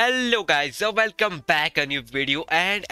Hello guys, so welcome back a new video and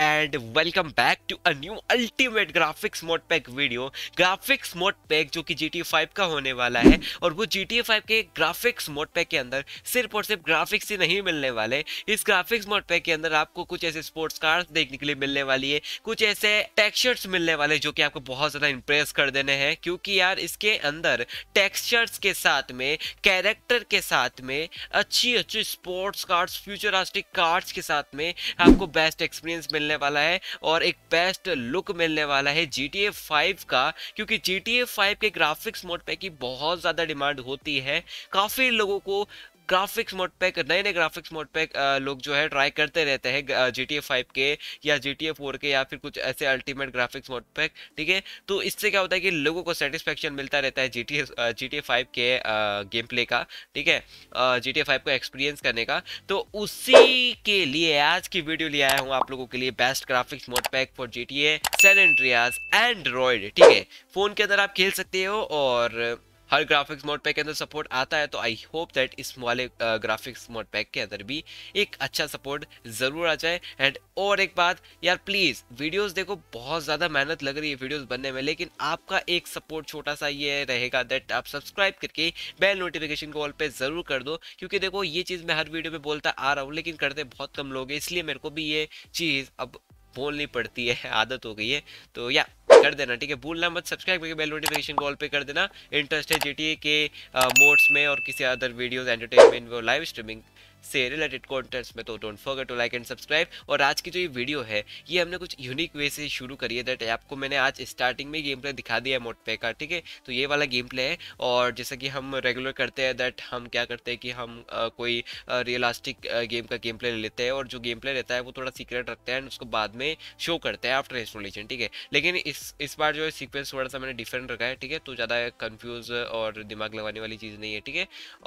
welcome back to a new ultimate graphics mod pack video। Graphics mod pack जो कि GTA 5 का होने वाला है और वो GTA 5 के ग्राफिक्स mod pack के अंदर सिर्फ और सिर्फ ग्राफिक्स ही नहीं मिलने वाले। इस ग्राफिक्स mod pack के अंदर आपको कुछ ऐसे स्पोर्ट्स कार्स देखने के लिए मिलने वाली है, कुछ ऐसे टेक्सचर्स मिलने वाले जो कि आपको बहुत ज़्यादा इम्प्रेस कर देने हैं, क्योंकि यार इसके अंदर टेक्सचर्स के साथ में, कैरेक्टर के साथ में, अच्छी अच्छी sports cars, futuristic cards के साथ में आपको बेस्ट एक्सपीरियंस मिलने वाला है और एक बेस्ट लुक मिलने वाला है GTA 5 का, क्योंकि GTA 5 के ग्राफिक्स मोड पैक की बहुत ज़्यादा डिमांड होती है। काफ़ी लोगों को ग्राफिक्स मोड पैक, नए नए ग्राफिक्स मोड पैक लोग जो है ट्राई करते रहते हैं GTA 5 के या GTA 4 के या फिर कुछ ऐसे अल्टीमेट ग्राफिक्स मोड पैक, ठीक है। तो इससे क्या होता है कि लोगों को सेटिस्फेक्शन मिलता रहता है GTA 5 के गेम प्ले का, ठीक है, GTA 5 को एक्सपीरियंस करने का। तो उसी के लिए आज की वीडियो ले आया हूँ आप लोगों के लिए, best graphics mod pack for GTA San Andreas Android, ठीक है। फ़ोन के अंदर आप खेल सकते हो और हर ग्राफिक्स मोड पैक के अंदर सपोर्ट आता है, तो आई होप दैट इस वाले ग्राफिक्स मोड पैक के अंदर भी एक अच्छा सपोर्ट ज़रूर आ जाए। एंड और एक बात यार, प्लीज़ वीडियोस देखो, बहुत ज़्यादा मेहनत लग रही है वीडियोस बनने में, लेकिन आपका एक सपोर्ट छोटा सा ये रहेगा दैट आप सब्सक्राइब करके बेल नोटिफिकेशन को ऑल पे ज़रूर कर दो, क्योंकि देखो ये चीज़ मैं हर वीडियो में बोलता आ रहा हूँ लेकिन करते बहुत कम लोग हैं, इसलिए मेरे को भी ये चीज़ अब बोलनी पड़ती है, आदत हो गई है। तो या कर देना, ठीक है, भूलना मत, सब्सक्राइब करके बेल नोटिफिकेशन कॉल पे कर देना। इंटरेस्ट है GTA के मोड्स में और किसी अदर वीडियोस, एंटरटेनमेंट और लाइव स्ट्रीमिंग से रिलेटेड कंटेंट्स में, तो don't forget to like and subscribe. और आज की जो ये वीडियो है ये हमने कुछ यूनिक वे से शुरू करी है, दैट आपको मैंने आज स्टार्टिंग में गेम प्ले दिखा दिया है मोड पे का, ठीक है। तो ये वाला गेम प्ले है और जैसा कि हम रेगुलर करते हैं दैट हम क्या करते हैं कि हम कोई रियलिस्टिक गेम का गेम प्ले ले लेते हैं और जो गेम प्ले रहता है वो थोड़ा सीक्रेट रखते हैं एंड उसको बाद में शो करते हैं आफ्टर इंस्टॉलेशन, ठीक है। लेकिन इस बार जो है सीक्वेंस थोड़ा सा मैंने डिफरेंट रखा है, ठीक है, तो ज़्यादा कन्फ्यूज और दिमाग लगाने वाली चीज़ नहीं है, ठीक है।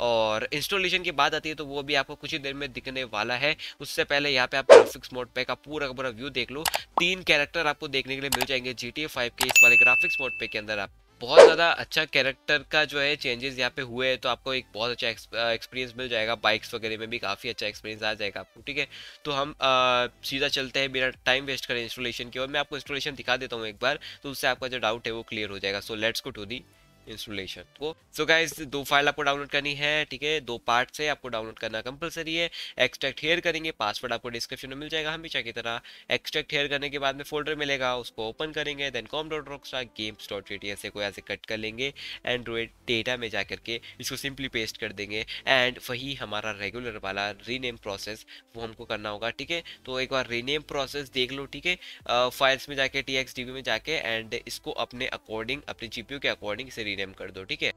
और इंस्टॉलेशन की बात आती है तो वो भी आपको कुछ ही देर में दिखने वाला है। उससे पहले यहाँ पे आप ग्राफिक्स मोड पे का पूरा का पूरा व्यू देख लो। 3 कैरेक्टर आपको देखने के लिए मिल जाएंगे GTA 5 के इस वाले ग्राफिक्स मोड पे के अंदर। आप बहुत ज़्यादा अच्छा कैरेक्टर का जो है चेंजेस यहाँ पे हुए हैं, तो आपको एक बहुत अच्छा एक्सपीरियंस मिल जाएगा। बाइक्स वगैरह में भी काफ़ी अच्छा एक्सपीरियंस आ जाएगा आपको, ठीक है। तो हम सीधा चलते हैं बिना टाइम वेस्ट करें इंस्टॉलेशन की ओर। मैं आपको इंस्टॉलेशन दिखा देता हूँ एक बार, तो उससे आपका जो डाउट है वो क्लियर हो जाएगा। So let's go to the installation को। सो गाइस, 2 फाइल आपको डाउनलोड करनी है, ठीक है, 2 पार्ट है, आपको डाउनलोड करना कंपलसरी है। एक्सट्रैक्ट हेयर करेंगे, पासवर्ड आपको डिस्क्रिप्शन में मिल जाएगा हमेशा की तरह। एक्सट्रैक्ट हेयर करने के बाद में फोल्डर मिलेगा, उसको ओपन करेंगे, देन com.rockstargames.jta से कोई ऐसे कट कर लेंगे, एंड्रॉयड डेटा में जा करके इसको सिंपली पेस्ट कर देंगे एंड वही हमारा रेगुलर वाला रीनेम प्रोसेस वो हमको करना होगा, ठीक है। तो एक बार रीनेम प्रोसेस देख लो, ठीक है, फाइल्स में जाके txdb में जाके एंड इसको अपने अकॉर्डिंग, अपने जीपीयू के अकॉर्डिंग से रीनेम कर दो, ठीक है।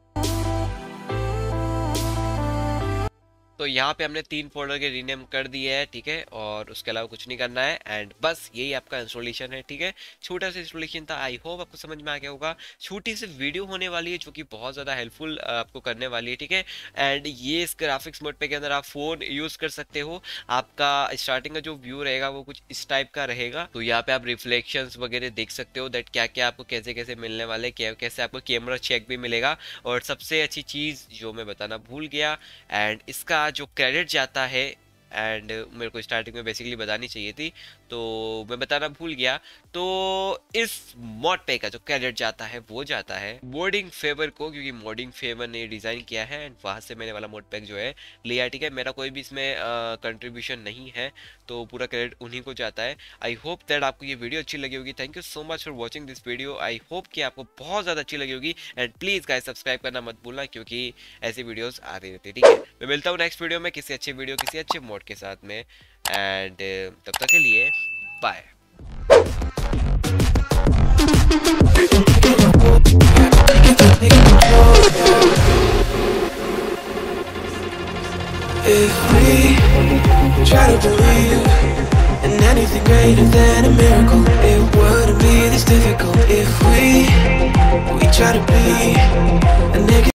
तो यहाँ पे हमने 3 फोल्डर के रीनेम कर दिए है, ठीक है, और उसके अलावा कुछ नहीं करना है एंड बस यही आपका इंस्टॉलेशन है, ठीक है। छोटा सा इंस्टॉलेशन था, आई होप आपको समझ में आ गया होगा। छोटी सी वीडियो होने वाली है जो कि बहुत ज़्यादा हेल्पफुल आपको करने वाली है, ठीक है। एंड ये इस ग्राफिक्स मोड पे के अंदर आप फ़ोन यूज़ कर सकते हो। आपका स्टार्टिंग का जो व्यू रहेगा वो कुछ इस टाइप का रहेगा। तो यहाँ पे आप रिफ्लेक्शंस वगैरह देख सकते हो दैट क्या क्या आपको कैसे कैसे मिलने वाले, क्या कैसे आपको कैमरा चेक भी मिलेगा। और सबसे अच्छी चीज़ जो मैं बताना भूल गया एंड इसका जो क्रेडिट जाता है एंड मेरे को स्टार्टिंग में बेसिकली बतानी चाहिए थी तो मैं बताना भूल गया, तो इस मॉड पैक का जो क्रेडिट जाता है वो जाता है मोडिंग फेवर को, क्योंकि मोडिंग फेवर ने डिज़ाइन किया है एंड वहाँ से मैंने वाला मॉड पैक जो है लिया, ठीक है। मेरा कोई भी इसमें कंट्रीब्यूशन नहीं है, तो पूरा क्रेडिट उन्हीं को जाता है। आई होप दैट आपको ये वीडियो अच्छी लगी होगी। Thank you so much for watching this video. I hope कि आपको बहुत ज़्यादा अच्छी लगी होगी एंड प्लीज़ गाइस सब्सक्राइब करना मत भूलना, क्योंकि ऐसी वीडियोज़ आती रहती है, ठीक है। मैं मिलता हूँ नेक्स्ट वीडियो में किसी अच्छे वीडियो, किसी अच्छे मॉड के साथ में एंड तब तक के लिए bye. If we try to believe in anything greater than a miracle, it wouldn't be this difficult. If we try to be a nigga